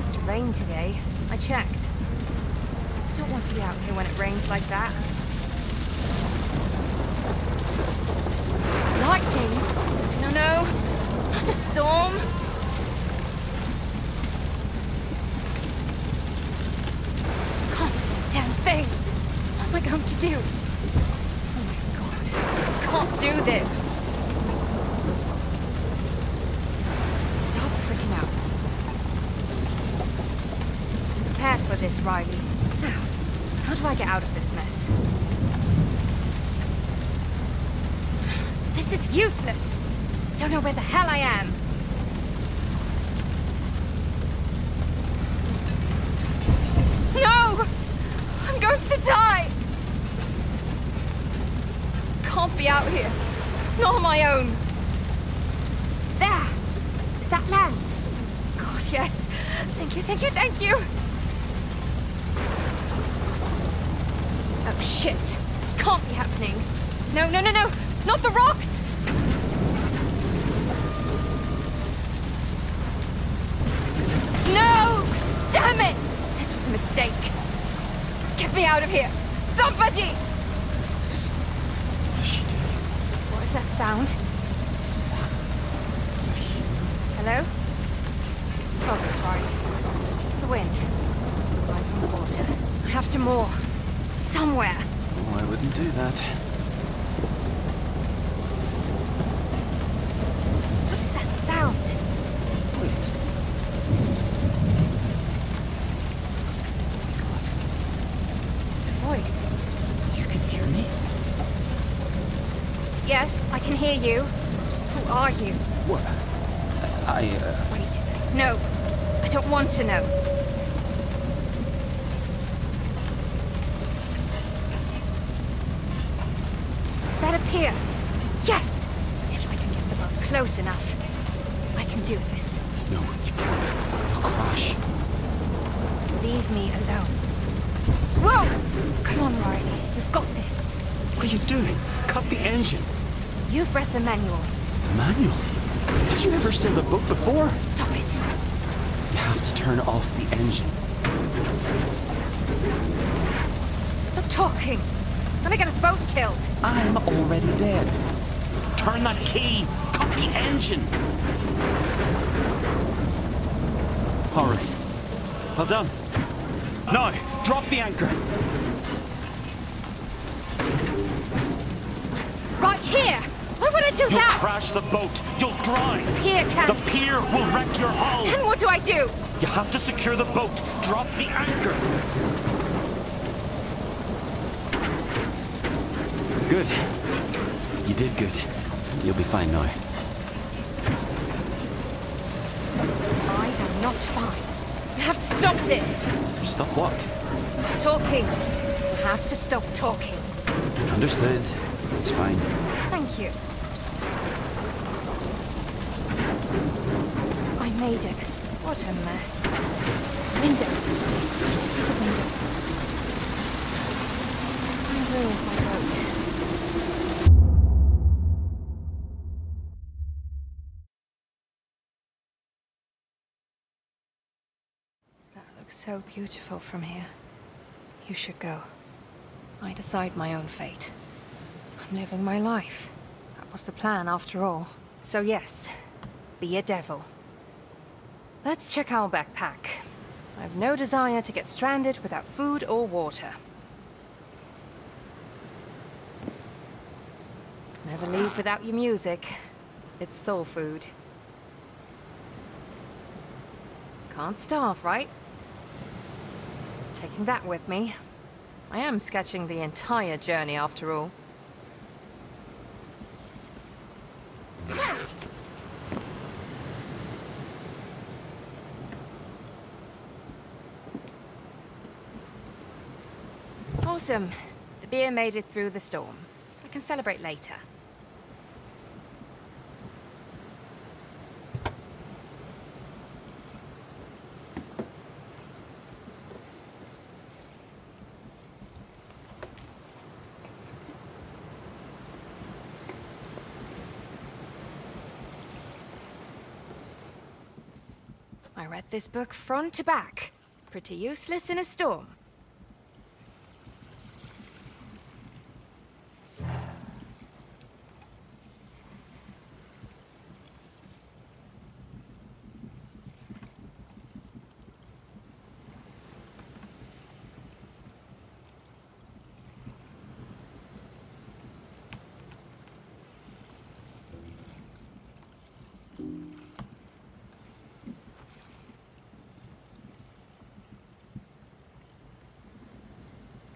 supposed to rain today. I checked. I don't want to be out here when it rains like that. Lightning? No, not a storm. I can't see a damn thing. What am I going to do? Oh my god, I can't do this. Stop freaking out. Prepare for this, Riley. Now, how do I get out of this mess? This is useless! I don't know where the hell I am! No! I'm going to die! Can't be out here. Not on my own. There! Is that land? God, yes! Thank you, thank you, thank you! Oh, shit! This can't be happening. No, no, no, no! Not the rocks! No! Damn it! This was a mistake. Get me out of here! Somebody! What is this? What is she doing? What is that sound? What is that? Hello? Focus, Rory. It's just the wind. Eyes on the water. I have to moor. Somewhere. Oh, I wouldn't do that. I can hear you. Who are you? What? Wait. No. I don't want to know. Is that a pier? Yes! If I can get the boat close enough, I can do this. No, you can't. You'll crash. Leave me alone. Whoa! Come on, Riley. You've got this. What are you doing? Cut the engine. You've read the manual. Manual? Have you ever seen the book before? Stop it. You have to turn off the engine. Stop talking. I'm gonna get us both killed. I'm already dead. Turn that key. Cut the engine. All right. Well done. Now, drop the anchor. Right here. Why would I do that? You'll crash the boat. You'll drown. The pier can. The pier will wreck your hull. Then what do I do? You have to secure the boat. Drop the anchor. Good. You did good. You'll be fine now. I am not fine. You have to stop this. Stop what? Talking. You have to stop talking. Understood. It's fine. Thank you. I made it. What a mess. Window. I need to see the window. I ruined my boat. That looks so beautiful from here. You should go. I decide my own fate. I'm living my life. That was the plan, after all. So yes, be a devil. Let's check our backpack. I've no desire to get stranded without food or water. Never leave without your music. It's soul food. Can't starve, right? Taking that with me. I am sketching the entire journey, after all. Awesome. The beer made it through the storm. I can celebrate later. I read this book front to back. Pretty useless in a storm.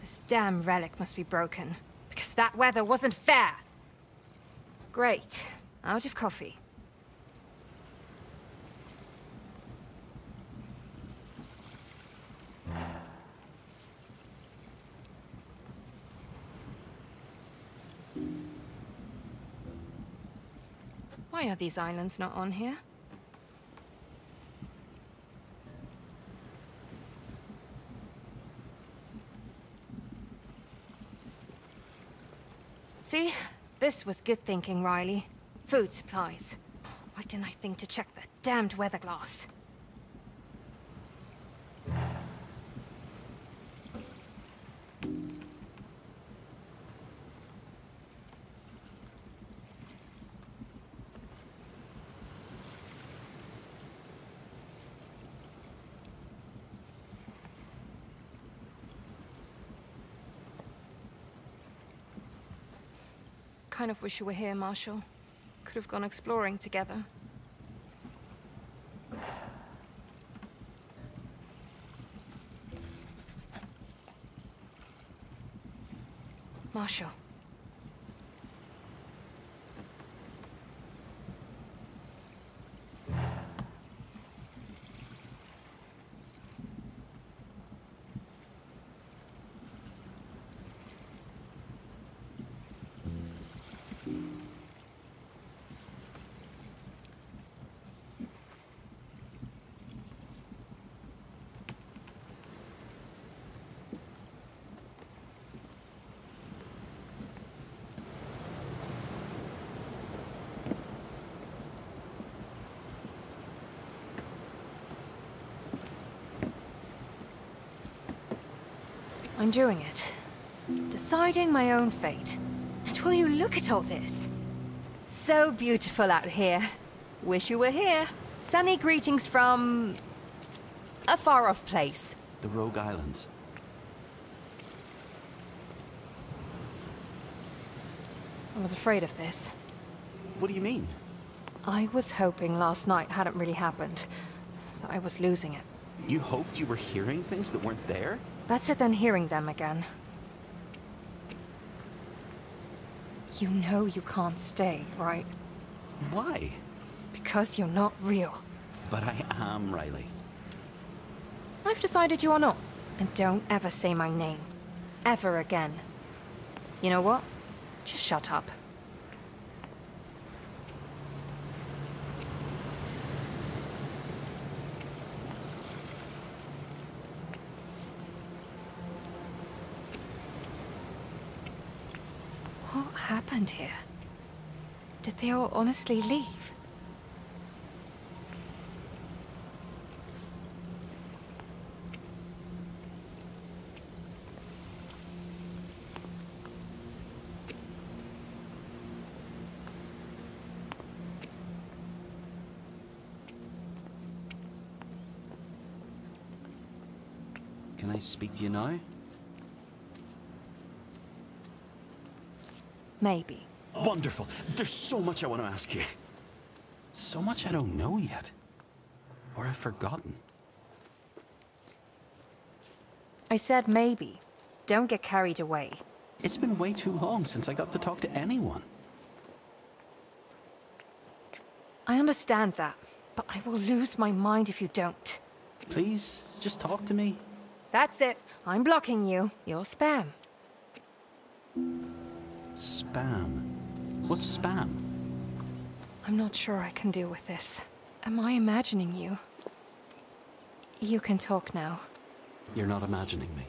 This damn relic must be broken, because that weather wasn't fair. Great. Out of coffee. Why are these islands not on here? See? This was good thinking, Riley. Food supplies. Why didn't I think to check that damned weather glass? I kind of wish you were here, Marshall. Could have gone exploring together. Marshall. I'm doing it. Deciding my own fate. And will you look at all this? So beautiful out here. Wish you were here. Sunny greetings from... a far-off place. The Rogue Islands. I was afraid of this. What do you mean? I was hoping last night hadn't really happened. That I was losing it. You hoped you were hearing things that weren't there? Better than hearing them again. You know you can't stay, right? Why? Because you're not real. But I am, Riley. I've decided you are not. And don't ever say my name. Ever again. You know what? Just shut up. Here? Did they all honestly leave? Can I speak to you now? Maybe. Wonderful. There's so much I want to ask you. So much I don't know yet. Or I've forgotten. I said maybe. Don't get carried away. It's been way too long since I got to talk to anyone. I understand that, but I will lose my mind if you don't. Please, just talk to me. That's it. I'm blocking you. You're spam. Spam? What's spam? I'm not sure I can deal with this. Am I imagining you? You can talk now. You're not imagining me.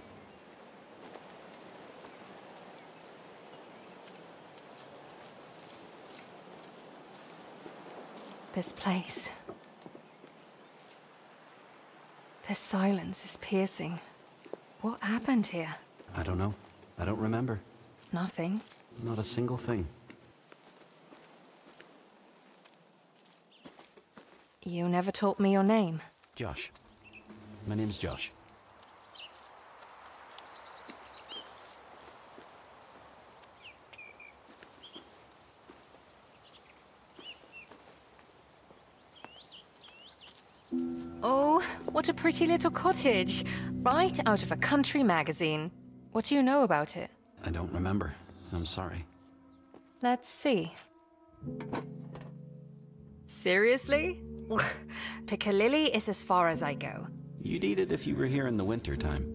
This place. The silence is piercing. What happened here? I don't know. I don't remember. Nothing? Not a single thing. You never taught me your name. Josh. My name's Josh. Oh, what a pretty little cottage. Right out of a country magazine. What do you know about it? I don't remember. I'm sorry. Let's see. Seriously? Piccalilli is as far as I go. You'd eat it if you were here in the winter time.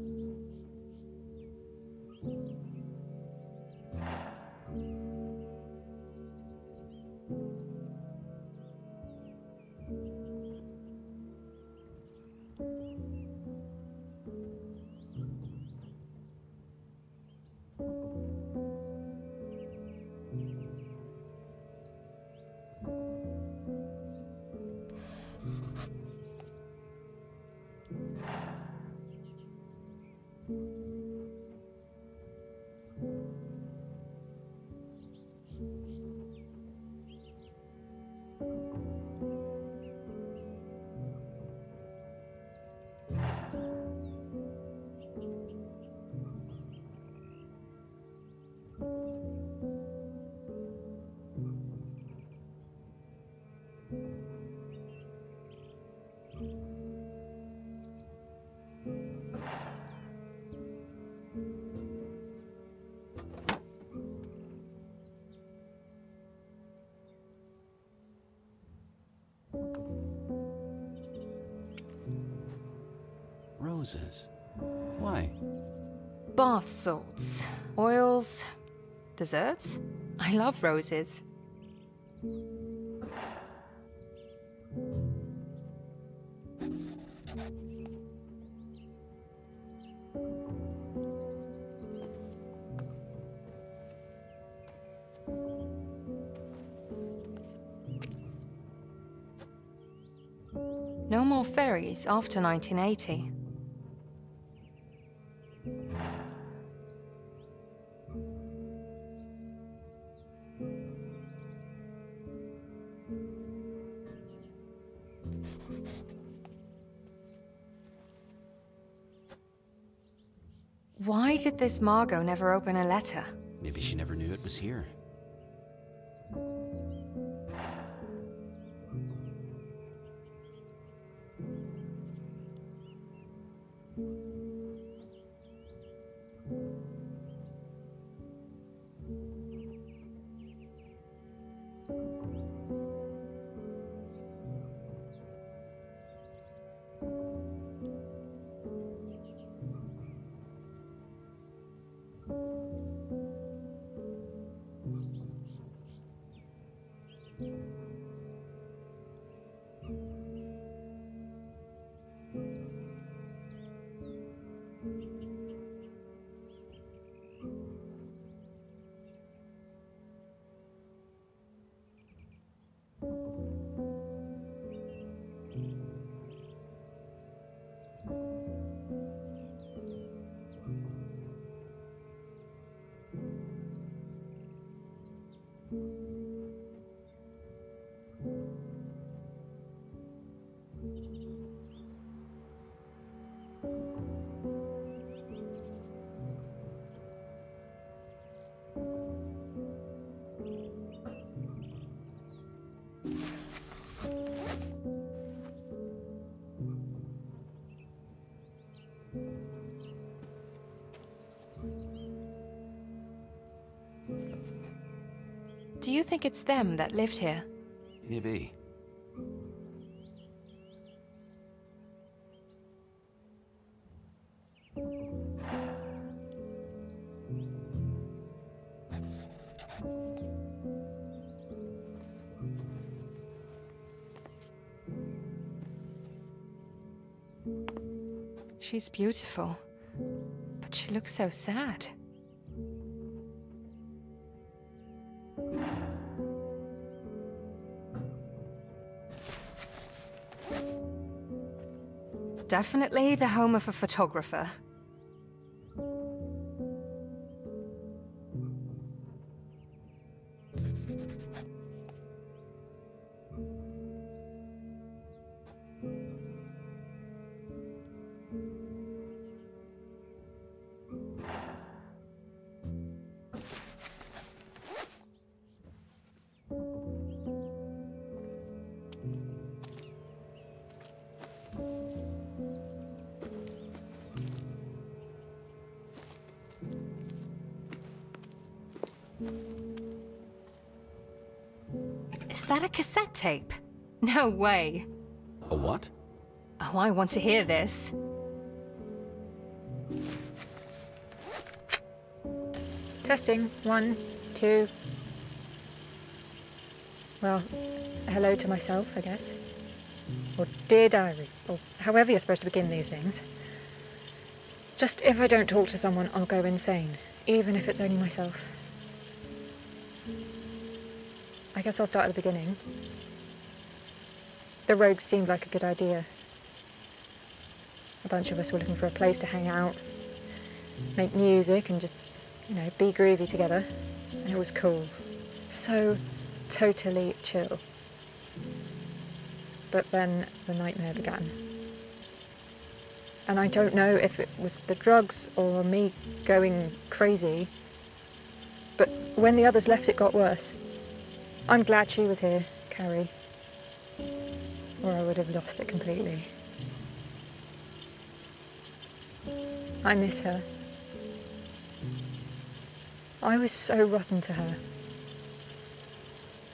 Why? Bath salts, oils, desserts. I love roses. No more ferries after 1980. Why did this Margot never open a letter? Maybe she never knew it was here. Do you think it's them that lived here? Maybe. She's beautiful, but she looks so sad. Definitely the home of a photographer. Is that a cassette tape? No way. A what? Oh, I want to hear this. Testing. 1, 2. Well, hello to myself, I guess. Or dear diary, or however you're supposed to begin these things. Just if I don't talk to someone, I'll go insane, even if it's only myself. I guess I'll start at the beginning. The Rogues seemed like a good idea. A bunch of us were looking for a place to hang out, make music and just, you know, be groovy together. And it was cool. So totally chill. But then the nightmare began. And I don't know if it was the drugs or me going crazy, but when the others left, it got worse. I'm glad she was here, Carrie, or I would have lost it completely. I miss her. I was so rotten to her.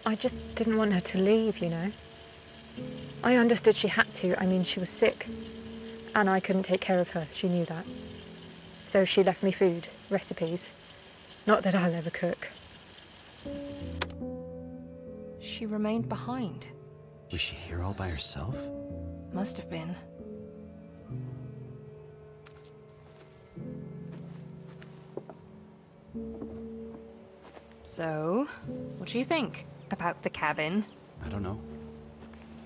I just didn't want her to leave, you know. I understood she had to. I mean, she was sick, and I couldn't take care of her. She knew that. So she left me food, recipes. Not that I'll ever cook. She remained behind. Was she here all by herself? Must have been. So, what do you think about the cabin? I don't know.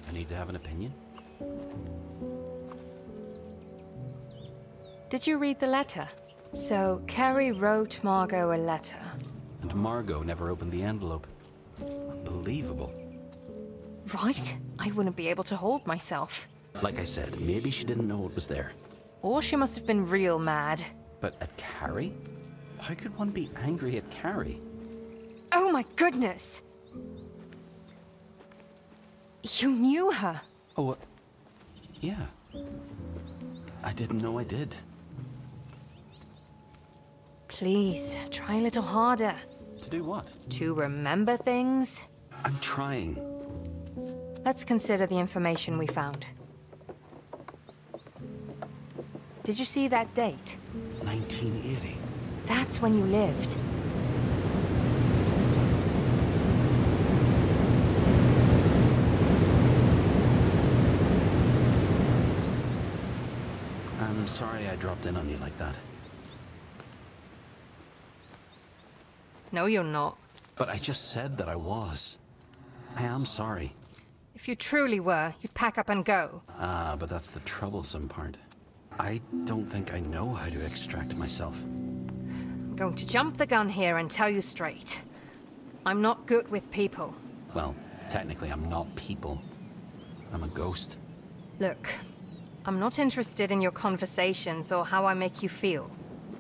I need to have an opinion. Did you read the letter? So, Carrie wrote Margot a letter. And Margot never opened the envelope. Unbelievable. Right? I wouldn't be able to hold myself. Like I said, maybe she didn't know what was there. Or she must have been real mad. But at Carrie? How could one be angry at Carrie? Oh my goodness! You knew her. Oh, yeah. I didn't know I did. Please, try a little harder. To do what? To remember things. I'm trying. Let's consider the information we found. Did you see that date? 1980. That's when you lived. I'm sorry I dropped in on you like that. No, you're not. But I just said that I was. I am sorry. If you truly were, you'd pack up and go. Ah, but that's the troublesome part. I don't think I know how to extract myself. I'm going to jump the gun here and tell you straight. I'm not good with people. Well, technically I'm not people. I'm a ghost. Look, I'm not interested in your conversations or how I make you feel.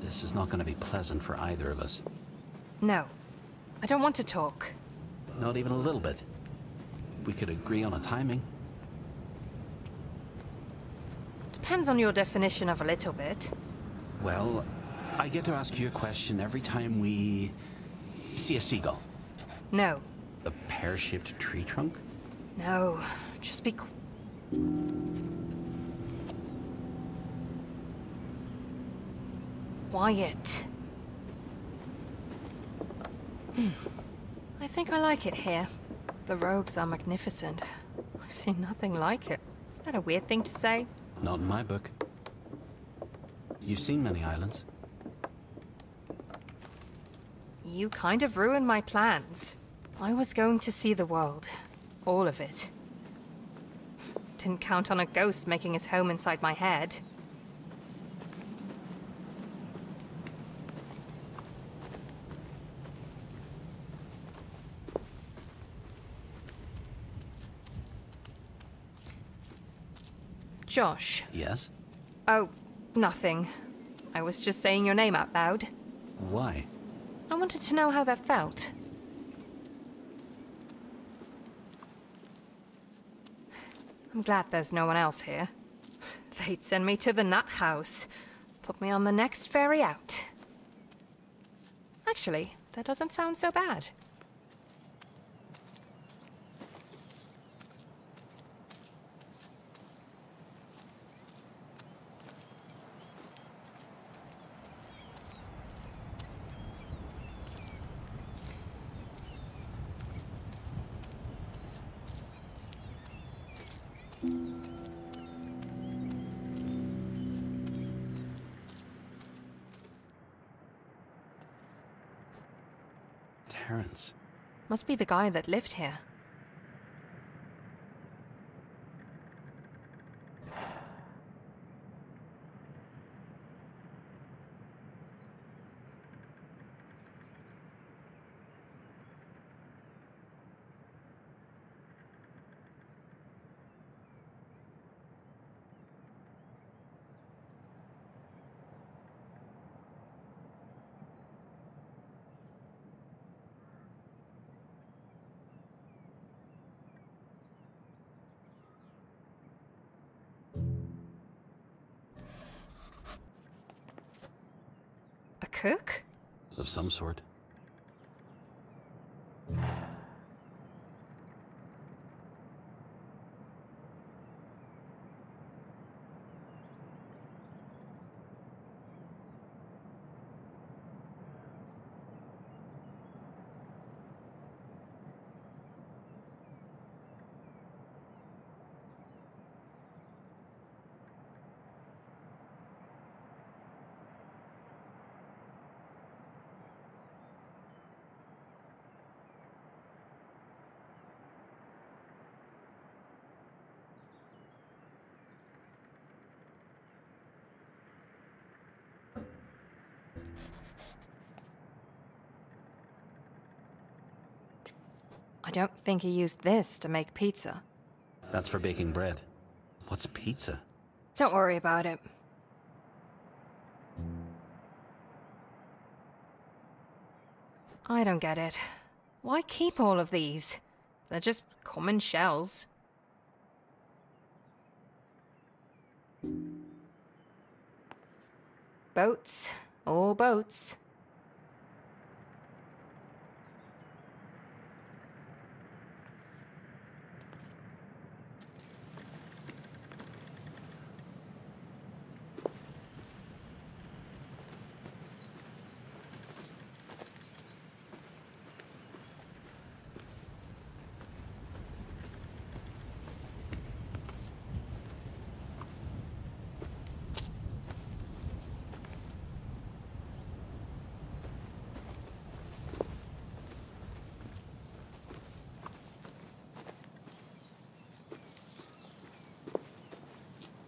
This is not going to be pleasant for either of us. No. I don't want to talk. Not even a little bit. We could agree on a timing. Depends on your definition of a little bit. Well, I get to ask you a question every time we see a seagull. No. A pear-shaped tree trunk? No. Just be quiet. Quiet. I think I like it here. The Rogues are magnificent. I've seen nothing like it. Is that a weird thing to say? Not in my book. You've seen many islands. You kind of ruined my plans. I was going to see the world. All of it. Didn't count on a ghost making his home inside my head. Josh. Yes? Oh, nothing. I was just saying your name out loud. Why? I wanted to know how that felt. I'm glad there's no one else here. They'd send me to the nut house. Put me on the next ferry out. Actually, that doesn't sound so bad. Terence. Must be the guy that lived here. Cook? Of some sort. I don't think he used this to make pizza. That's for baking bread. What's pizza? Don't worry about it. I don't get it. Why keep all of these? They're just common shells. Boats. All boats.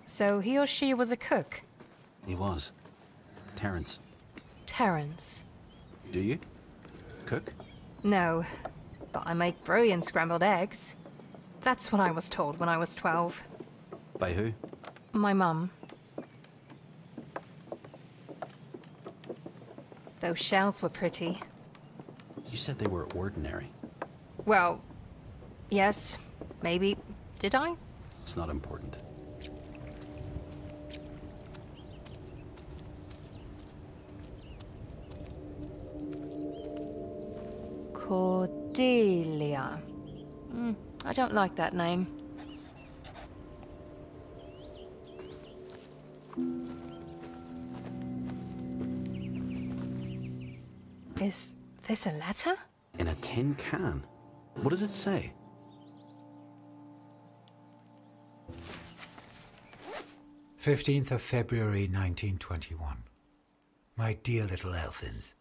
So he or she was a cook? He was. Terence. Terence. Do you cook? No, but I make brilliant scrambled eggs. That's what I was told when I was 12. By who? My mum. Those shells were pretty. You said they were ordinary. Well, yes, maybe. Did I? It's not important. Cordelia. I don't like that name. Is this a letter? In a tin can? What does it say? February 15, 1921. My dear little Elphins.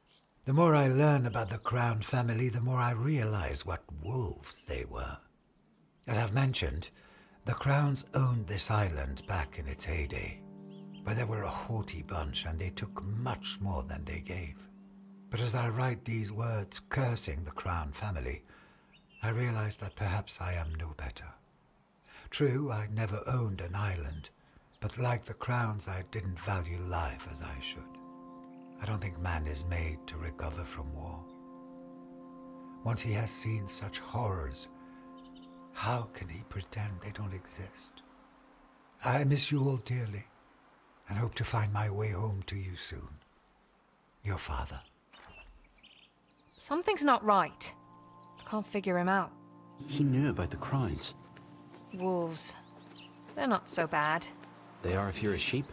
The more I learn about the Crown family, the more I realize what wolves they were. As I've mentioned, The Crowns owned this island back in its heyday, but they were a haughty bunch and they took much more than they gave. But as I write these words cursing the Crown family, I realize that perhaps I am no better. True, I never owned an island, but like the Crowns, I didn't value life as I should. I don't think man is made to recover from war. Once he has seen such horrors, how can he pretend they don't exist? I miss you all dearly, and hope to find my way home to you soon. Your father. Something's not right. I can't figure him out. He knew about the crimes. Wolves. They're not so bad. They are if you're a sheep.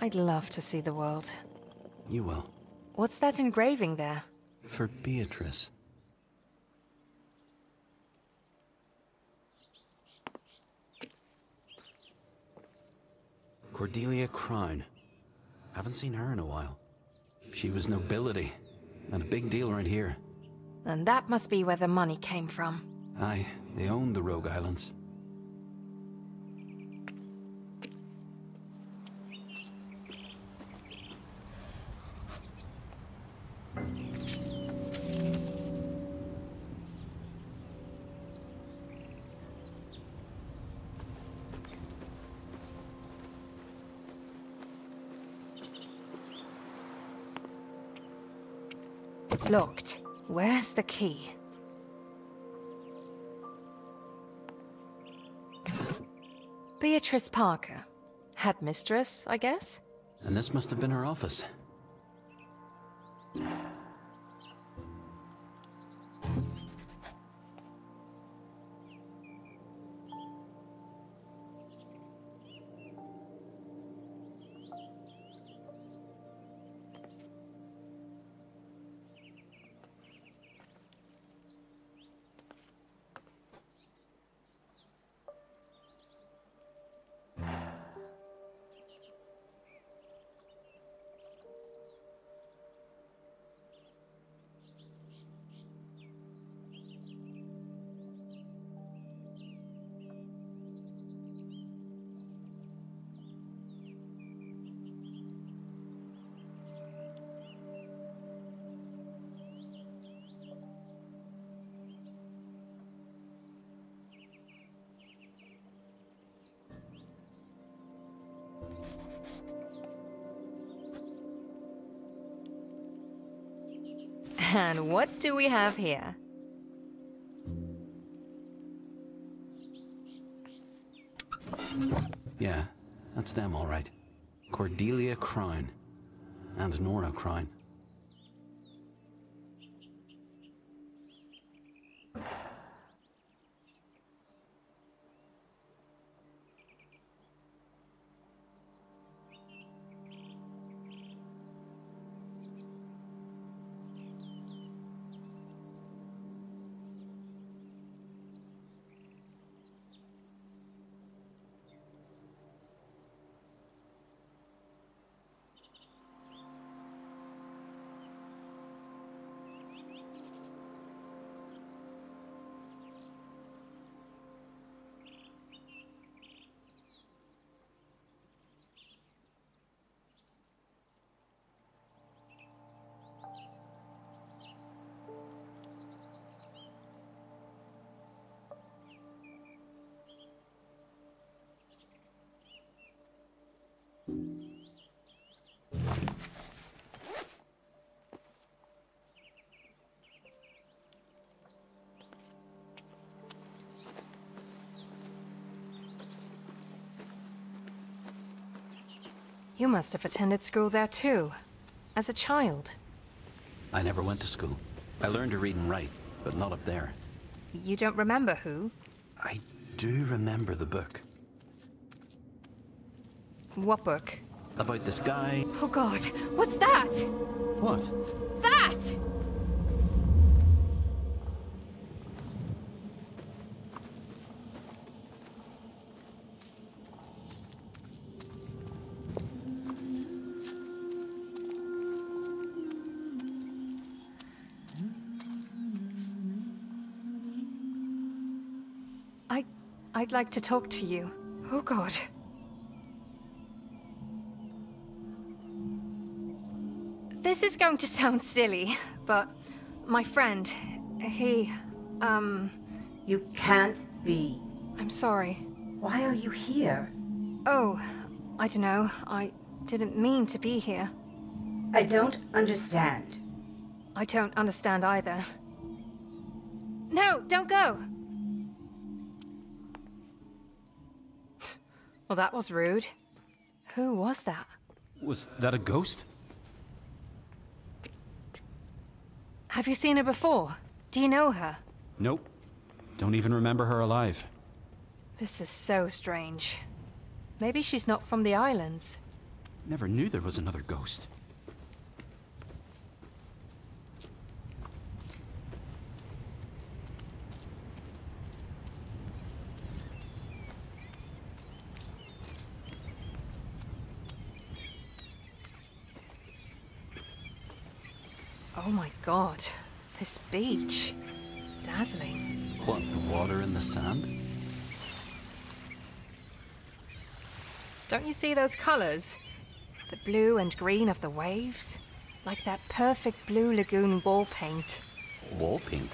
I'd love to see the world. You will. What's that engraving there? For Beatrice. Cordelia Crown. Haven't seen her in a while. She was nobility, and a big deal right here. And that must be where the money came from. Aye, they owned the Rogue Islands. It's locked. Where's the key? Beatrice Parker. Headmistress, I guess? And this must have been her office. And what do we have here? Yeah, that's them all right. Cordelia Crown. And Nora Crown. You must have attended school there too, as a child. I never went to school. I learned to read and write, but not up there. You don't remember who? I do remember the book. What book? About this guy. Oh God, what's that? What? That! I'd like to talk to you. Oh God. This is going to sound silly, but my friend, he, You can't be. I'm sorry. Why are you here? Oh, I don't know. I didn't mean to be here. I don't understand. I don't understand either. No, don't go! Well, that was rude. Who was that? Was that a ghost? Have you seen her before? Do you know her? Nope. Don't even remember her alive. This is so strange. Maybe she's not from the islands. Never knew there was another ghost. Oh my God, this beach, it's dazzling. What, the water and the sand? Don't you see those colors? The blue and green of the waves? Like that perfect blue lagoon wall paint. Wall paint?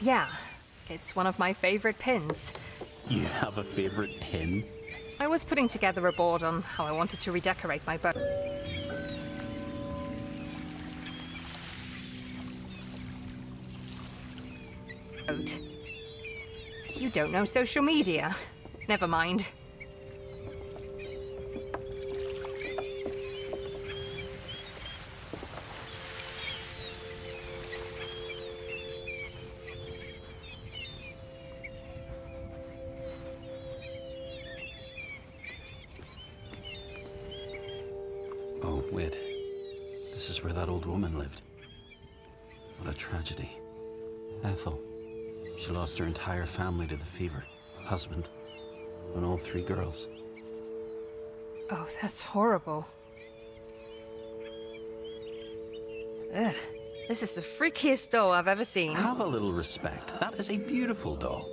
Yeah, it's one of my favorite pins. You have a favorite pin? I was putting together a board on how I wanted to redecorate my boat. You don't know social media. Never mind. Oh, wait. This is where that old woman lived. What a tragedy. Ethel. She lost her entire family to the fever, husband, and all three girls. Oh, that's horrible. Ugh, this is the freakiest doll I've ever seen. Have a little respect. That is a beautiful doll.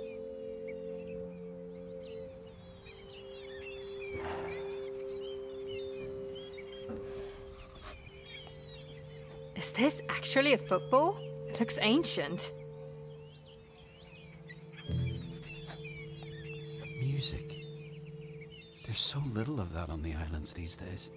Is this actually a football? It looks ancient. Music. There's so little of that on the islands these days.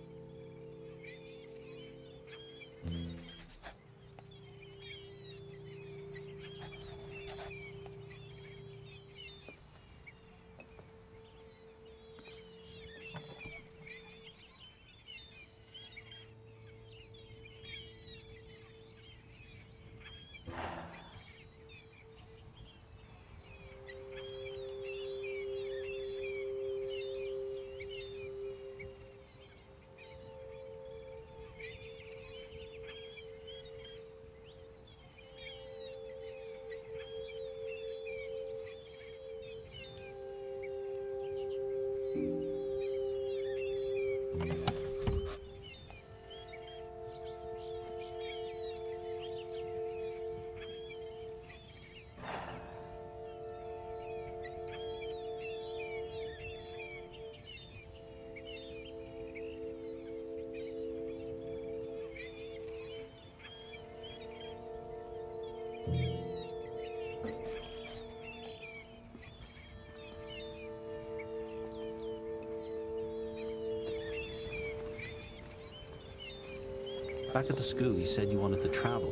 Back at the school, you said you wanted to travel,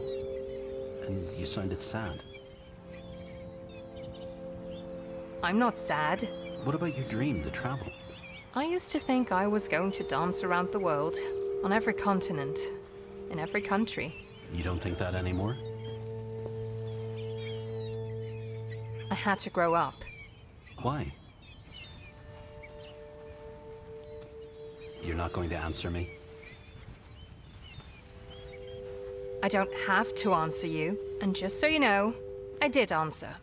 and you sounded sad. I'm not sad. What about your dream to travel? I used to think I was going to dance around the world, on every continent, in every country. You don't think that anymore? I had to grow up. Why? You're not going to answer me? I don't have to answer you, and just so you know, I did answer.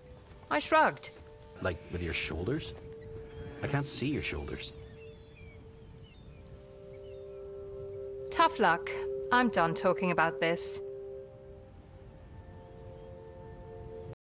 I shrugged. Like, with your shoulders? I can't see your shoulders. Tough luck. I'm done talking about this.